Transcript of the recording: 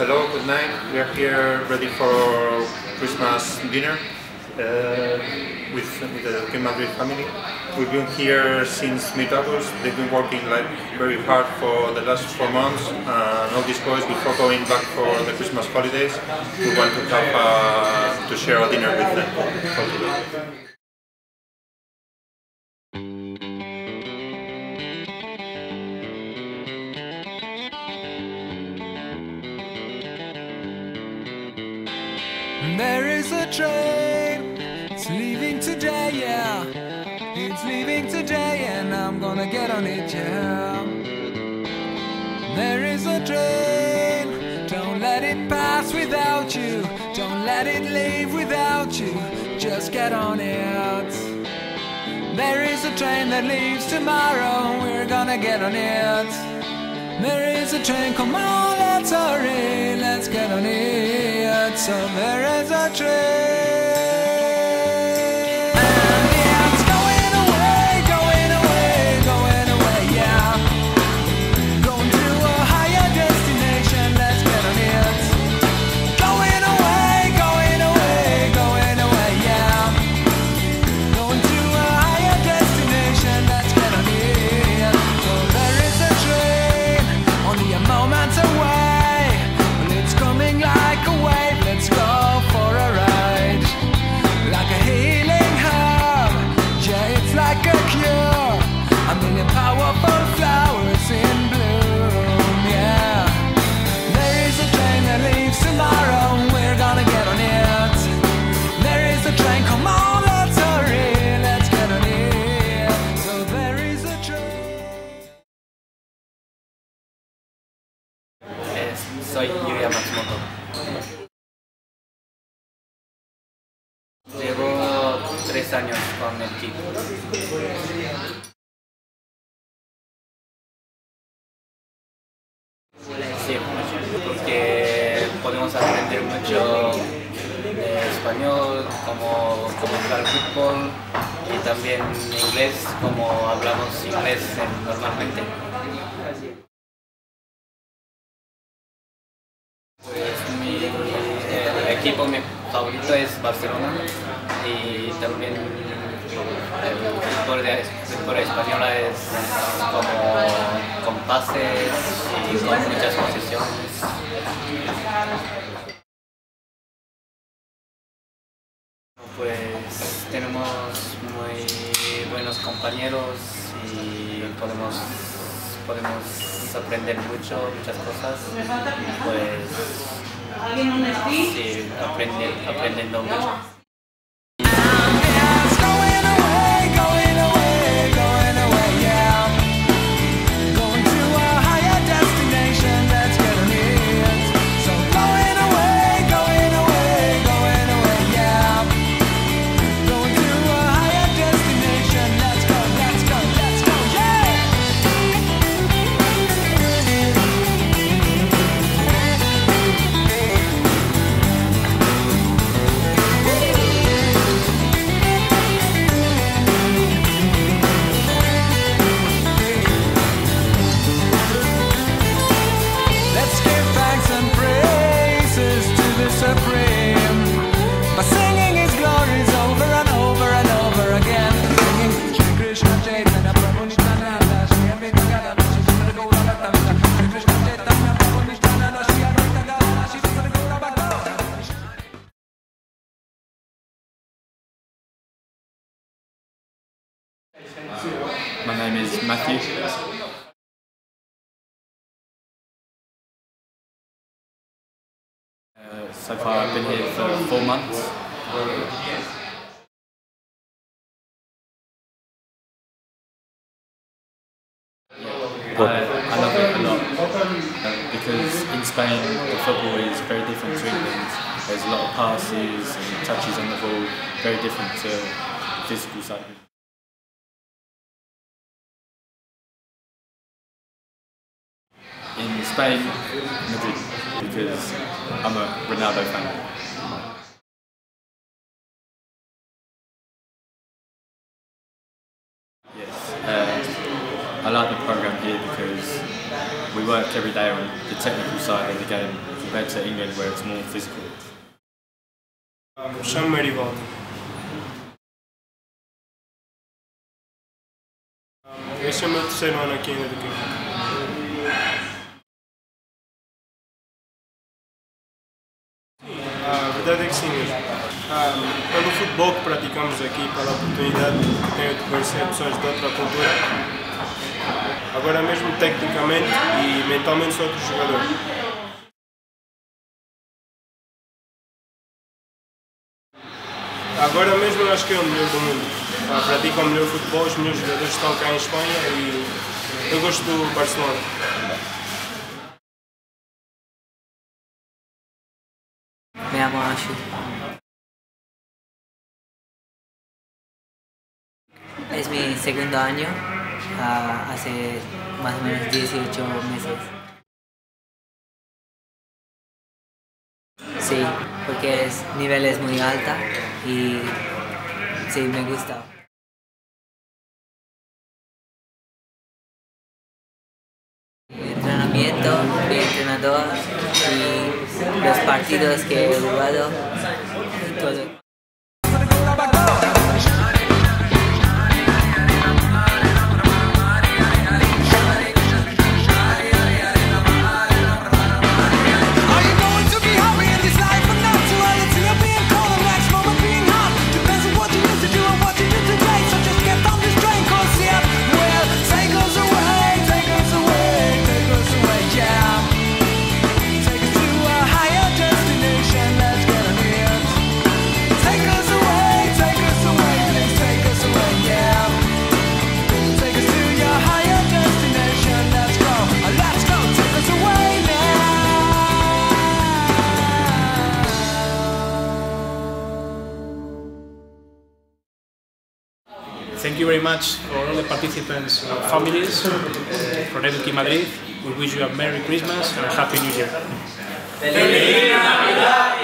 Hello, good night. We are here ready for Christmas dinner with the EduKick Madrid family. We've been here since mid-August. They've been working very hard for the last 4 months. All these boys, before going back for the Christmas holidays, we want to have to share a dinner with them for today. There is a train, it's leaving today, yeah. It's leaving today and I'm gonna get on it, yeah. There is a train, don't let it pass without you. Don't let it leave without you, just get on it. There is a train that leaves tomorrow, we're gonna get on it. There is a train, come on, let's hurry, let's get on it. So there is a train, and yeah, it's going away, going away, going away, yeah. Going to a higher destination, let's get on it. Going away, going away, going away, yeah. Going to a higher destination, let's get on it. So there is a train, only a moment away, but it's coming like a wave. Let's go for a ride, like a healing herb, yeah, it's like a cure, a million powerful flowers in bloom, yeah. There is a train that leaves tomorrow, we're gonna get on it. There is a train, come on, let's hurry, let's get on it. So there is a train. Soy Yuria Matsumoto. Llevo 3 años con el equipo. Sí, porque podemos aprender mucho de español, como jugar fútbol, y también inglés, como hablamos inglés normalmente. Pues mi equipo favorito es Barcelona, y también el fútbol española es como con pases y con muchas posiciones. Pues tenemos muy buenos compañeros y podemos aprender muchas cosas, pues. Sí, aprendiendo mucho. My name is Matthew. So far I've been here for 4 months. I love it a lot because in Spain the football is very different to England. There's a lot of passes and touches on the ball, very different to the physical side. In Spain, Madrid, because I'm a Ronaldo fan. Yes, I like the programme here because we work every day on the technical side of the game. compared to England where it's more physical? Sean Meribald. Ese es mi tercer año aquí en EduKick. A verdade é que sim, pelo futebol que praticamos aqui, pela oportunidade que tenho de conhecer pessoas de outra cultura, agora mesmo tecnicamente e mentalmente sou outro jogador. Agora mesmo eu acho que é o melhor do mundo, pratico o melhor futebol, os melhores jogadores estão cá em Espanha e eu gosto do Barcelona. Me llamo Ashu. Es mi segundo año, hace más o menos 18 meses. Sí, porque el nivel es muy alto y sí, me gusta. Entrenamiento, mi entrenador y los partidos que he jugado y todo. Thank you very much for all the participants and families from EduKick Madrid. We wish you a Merry Christmas and a Happy New Year.